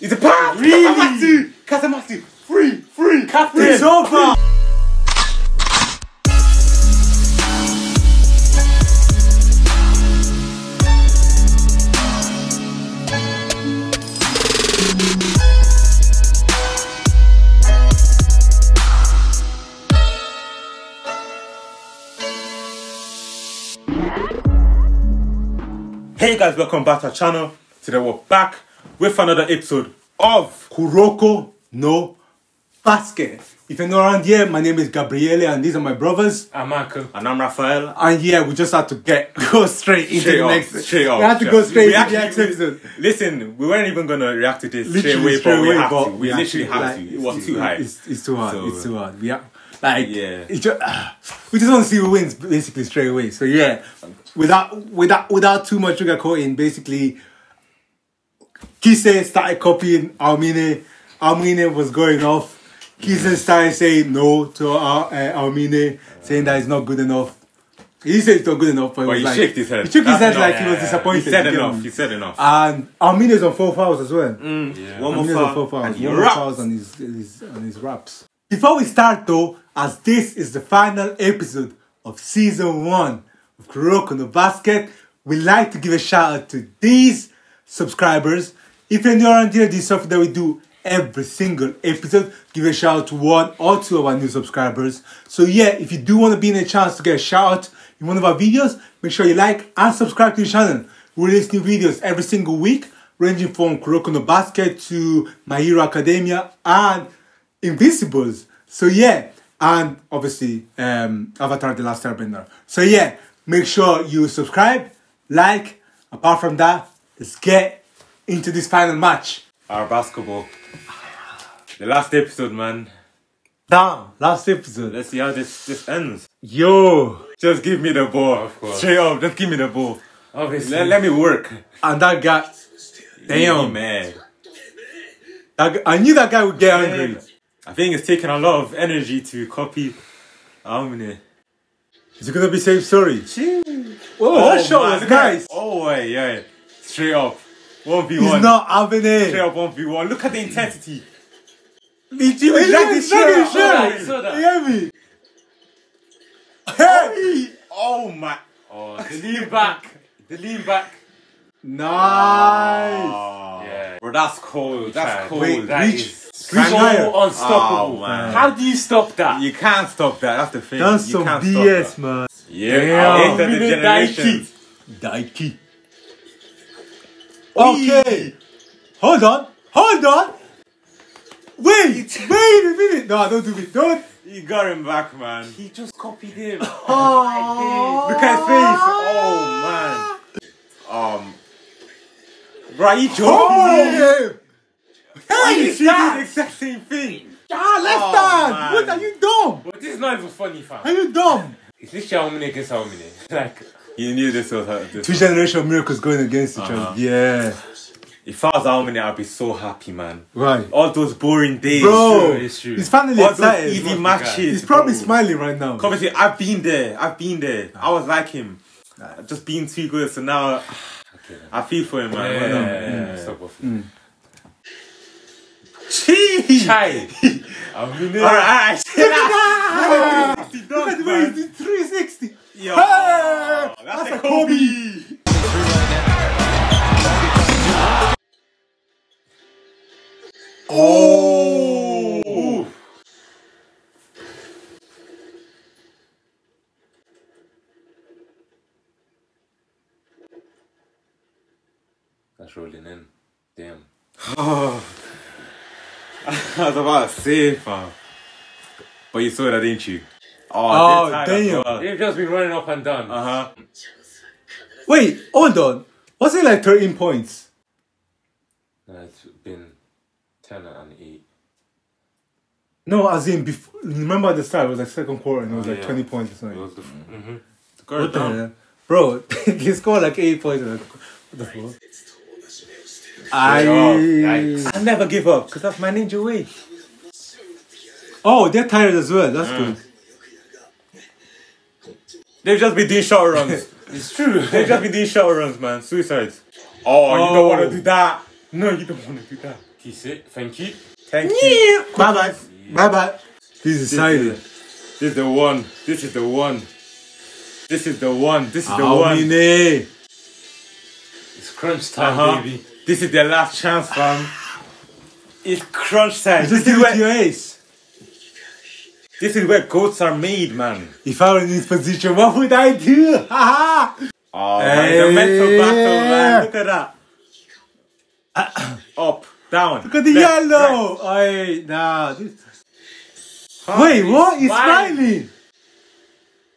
It's a power! Really? Katamasi! Free! Free! Captain! It's over! Hey guys, welcome back to our channel. Today we're back with another episode of Kuroko no Basket. If you're not around here, my name is Gabriele and these are my brothers. I'm Michael. And I'm Raphael. And yeah, we just had to go straight into the next. We had to go straight into the next episode. Listen, we weren't even going to react to this straight away, but we literally had to. It was too high. It's too hard. It's too hard. We just want to see who wins basically straight away. So yeah, without too much sugar coating, basically, Kise started copying Aomine. Aomine was going off. Kise started saying no to Aomine, saying that it's not good enough. He said it's not good enough, but he shook his head. He shook his head like he was disappointed. He said enough. He said enough. And Aomine's on 4 fouls as well. Aomine's on 4 fouls. He raps on his raps. Before we start though, as this is the final episode of season 1 of Kuroko no Basket, we'd like to give a shout out to these subscribers. If you're new around here, this is something that we do every single episode. Give a shout out to 1 or 2 of our new subscribers. So yeah, if you do want to be in a chance to get a shout out in one of our videos, make sure you like and subscribe to the channel. We release new videos every single week, ranging from Kuroko no Basket to My Hero Academia and Invincibles. So yeah, and obviously Avatar The Last Airbender. So yeah, make sure you subscribe, like. Apart from that, let's get into this final match. Our basketball. The last episode, man. Damn, last episode. Let's see how this ends. Yo. Just give me the ball. Of course. Straight up, just give me the ball. Obviously. Let me work. And that guy... Damn, man. I knew that guy would get angry. I think it's taken a lot of energy to copy Aomine. Is it going to be saying sorry? Oh, that shot was nice. Oh, yeah. Straight up. 1v1. He's not having it. Straight up 1v1. Look at the intensity. He was dragging his shirt. You hear me? Hey! Oh, my. Oh, the lean back. The lean back. Nice. Oh, yeah. Bro, that's cold. That's cold. Wait, that is so unstoppable. Oh, how do you stop that? You can't stop that. That's the thing. That's some BS, man. Yeah. After the generations. Daiki. Okay. Hold on. Wait a minute. No, don't do it. Don't. You got him back, man. He just copied him. Oh. Look at his face. Oh, man. Right, he choked. Hey, you see the exact same thing. Ah, left hand. What are you dumb? But this is not even funny, fam. Are you dumb? Is this Aomine against Aomine? Like, you knew this was her. Two generations of miracles going against each other. Yeah. If I was Aomine, I'd be so happy, man. Right. All those boring days. Bro, it's true. He's finally excited. All those easy matches. He's probably smiling right now. Obviously, I've been there. I was like him. Just being too good, so now I feel for him, man. Yeah. Jeez! Chai! Alright! Look at the way he did 360! Yo! Hey, that's a Kobe! Oh! That's rolling in. Damn. Oh! I was about to say, fam. But you saw that, didn't you? Oh, damn. They've just been running up and down. Wait, hold on. Was it like 13 points? No, it's been 10 and 8. No, as in, before, remember at the start, it was like second quarter and it was like 20 points or something. It was the what the hell? Bro, he scored like 8 points. What the fuck? I never give up because that's my ninja way. Oh, they're tired as well. That's good. They've just been doing short runs. It's true. They've just been doing short runs, man. Suicides. Oh, you don't want to do that. No, you don't want to do that. Kise, thank you. Thank you. Bye bye. Yeah. Bye bye. This is silent. This is the one. This is the one. This is the one. This is the one. It's crunch time, baby. This is the last chance, fam. It's crunch time. This is where your ace. This is where goats are made, man. If I were in this position, what would I do? Haha! Oh, hey, man, the mental battle, man. Look at that. Up, down. Look at the left, yellow. Right. Oh, nah. Wait, what? He's smiling.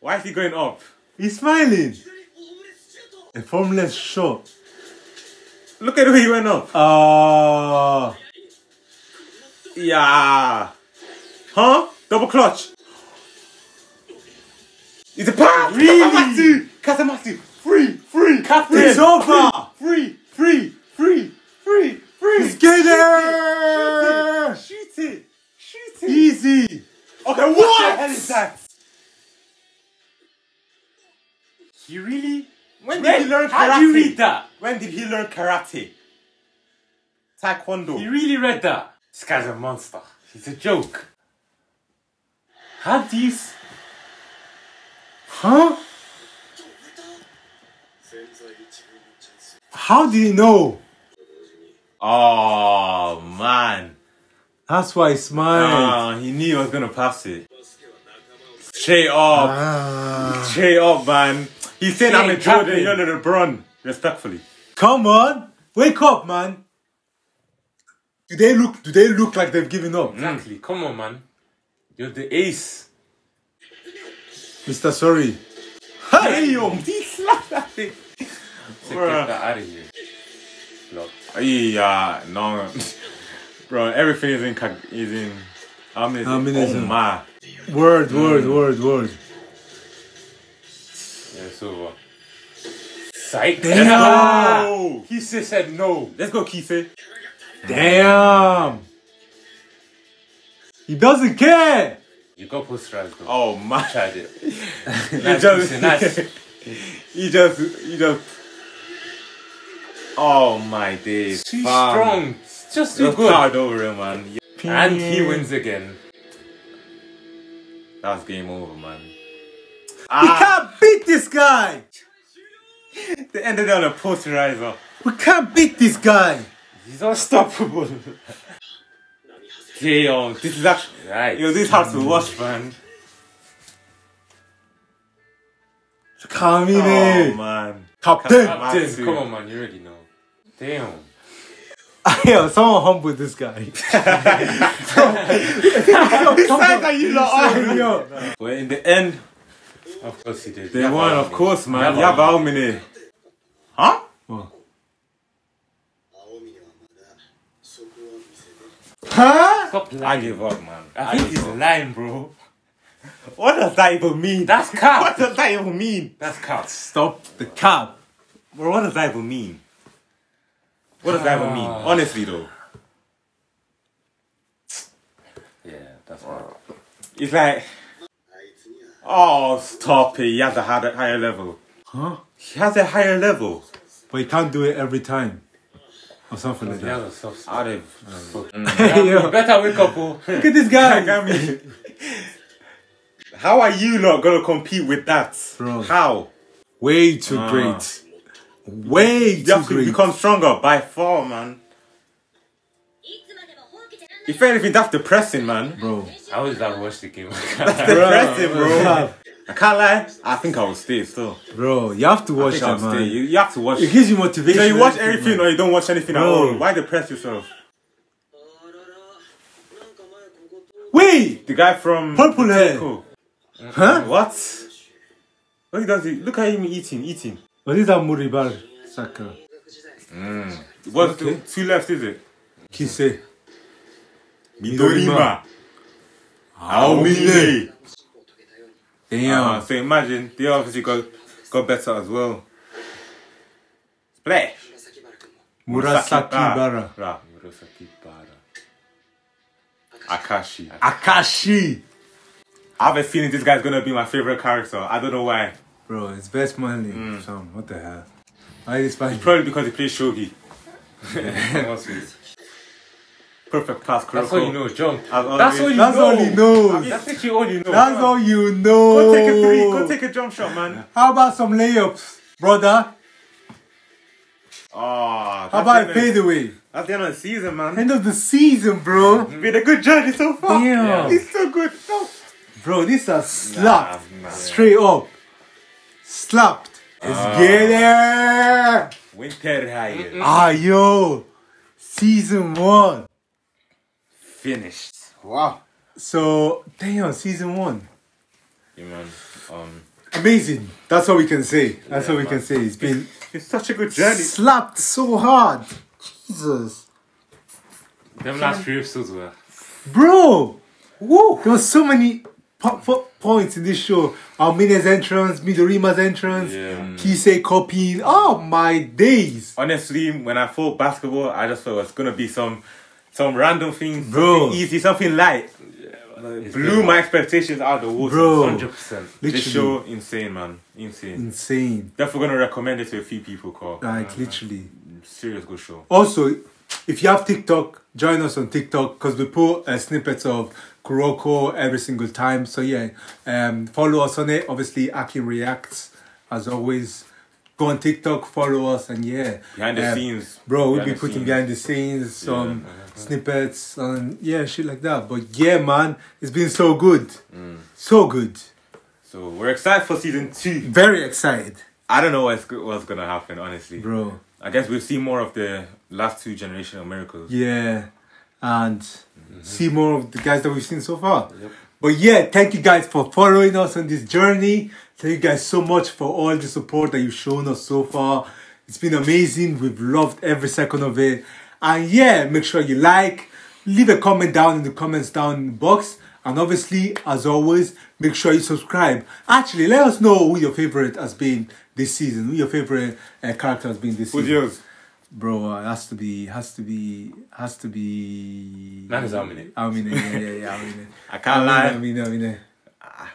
Why is he going up? He's smiling. A formless shot. Look at who he went up. Oh. Yeah. Huh? Double clutch. It's a pass. Really? Katamatsu. Free. Free. Captain. It's over. Free. Free. Free. Free. Free. Let's get it. Shoot it. Shoot it. Easy. Okay, what the hell is that? He really? When did he learn karate? How did you read that? When did he learn karate? Taekwondo. He really read that. This guy's a monster. He's a joke. How do you... Huh? How do you know? Oh, man. That's why he smiled. He knew I was going to pass it. Straight up. Straight up, man. He said I'm a Jordan, you're a LeBron. Respectfully. Come on. Wake up, man. Do they look like they've given up? Exactly. Come on, man. You're the ace. Mr. Sorry. Hey, yo. He slapped that thing. So get that out of here. Block. Yeah, no. Bro, everything is in Aomine. Word. Yeah, it's over. Psych. Damn. Kise said no. Let's go, Kise. Damn. He doesn't care. You got post strikes though. Oh my. Tried it. He just. Oh my days. Too strong. It's just too good. Hard over him, man. And he wins again. That's game over, man. We can't beat this guy. They ended on a posterizer. We can't beat this guy. He's unstoppable. Damn, this is actually right. Yo, this is hard to watch, man. Come in. Oh man. Captain. Come on, man, you already know. Damn. Yo, someone humble this guy. Well, in the end, of course he did. They won, of course, man. Yeah, Aomine. Huh? What? Huh? Stop lying. I give up, man. I think he's lying, bro. What does that even mean? That's cap. What does that even mean? That's cap. Stop the cap. Bro, what does that even mean? What does that even mean? Honestly, though. Yeah, that's right. It's like... Oh, stop it. He has a higher level. Huh? He has a higher level. But he can't do it every time. Or something like that. You better wake up, oh. Look at this guy. How are you not gonna compete with that? Bro. How? Way too great. Way too great. You become stronger by far, man. If anything, that's depressing, man. Bro. I always have watched the game. That's depressing, bro. I can't lie. I think I will stay still. Bro, you have to watch that, man. You have to watch it. It gives you motivation. So you watch everything or you don't watch anything at all. Why depress yourself? Wait! The guy from... Purple hair. Huh? What? What he does? Look at him eating. What is that Murasakibara? What's the two left, is it? Kise. Midorima. Aomine. Damn. So imagine, they obviously got better as well. Splash! Murasakibara. Akashi! I have a feeling this guy's gonna be my favorite character. I don't know why. Bro, it's best manly. What the hell? Why is this? It's probably because he plays shogi. perfect pass, Kuroko. That's all you know, jump. That's all you know. Go take a three, go take a jump shot, man. How about some layups, brother? Oh, how about a fadeaway? That's the end of the season, man. End of the season, bro. You've been a good journey so far. Damn. He's so good. No. Bro, these are slapped. Nah, straight up. Slapped. Let's get it. Winter High. Ah, yo. Season 1. Finished. Wow. So, damn, season 1. Yeah, man. Amazing. That's all we can say. That's all we can say. It's been... It's such a good journey. Slapped so hard. Jesus. Them last few episodes were... Bro! Woo! There were so many points in this show. Aomine's entrance, Midorima's entrance, Kise copying. Oh my days! Honestly, when I thought basketball, I just thought it was going to be some random thing, bro. Something easy, something light. Like, blew my expectations out of the water, bro. 100%. This show, insane, man. Insane. Insane. Definitely gonna recommend it to a few people, Carl. Like, literally. Serious good show. Also, if you have TikTok, join us on TikTok, because we put snippets of Kuroko every single time. So yeah, follow us on it. Obviously, Aki Reacts, as always. Go on TikTok, follow us, and yeah. Behind the scenes. Bro, we'll be putting behind the scenes, some snippets, and yeah, shit like that. But yeah, man, it's been so good. So good. So we're excited for season 2. Very excited. I don't know what's going to happen, honestly. Bro. I guess we'll see more of the last 2 generations of miracles. Yeah. And see more of the guys that we've seen so far. Yep. But yeah, thank you guys for following us on this journey. Thank you guys so much for all the support that you've shown us so far. It's been amazing. We've loved every second of it. And yeah, make sure you like, leave a comment down in the comments down in the box. And obviously, as always, make sure you subscribe. Actually, let us know who your favorite has been this season. Who your favorite character has been this season. Who's yours? Bro, it has to be. That is Aomine. Aomine, yeah, Aomine. I can't lie. Aomine.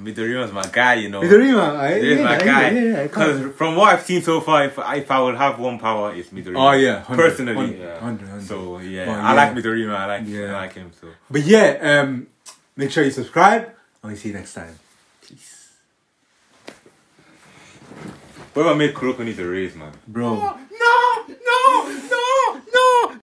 Midorima's my guy, you know. Midorima, Midorima's my guy. Because from what I've seen so far, if I would have one power, it's Midorima. Oh yeah, 100, personally, 100, yeah. 100. So yeah, but, I like Midorima. I like him. So. But yeah, make sure you subscribe, and we see you next time. Peace. Whoever made Kuroko needs a raise, man. Bro.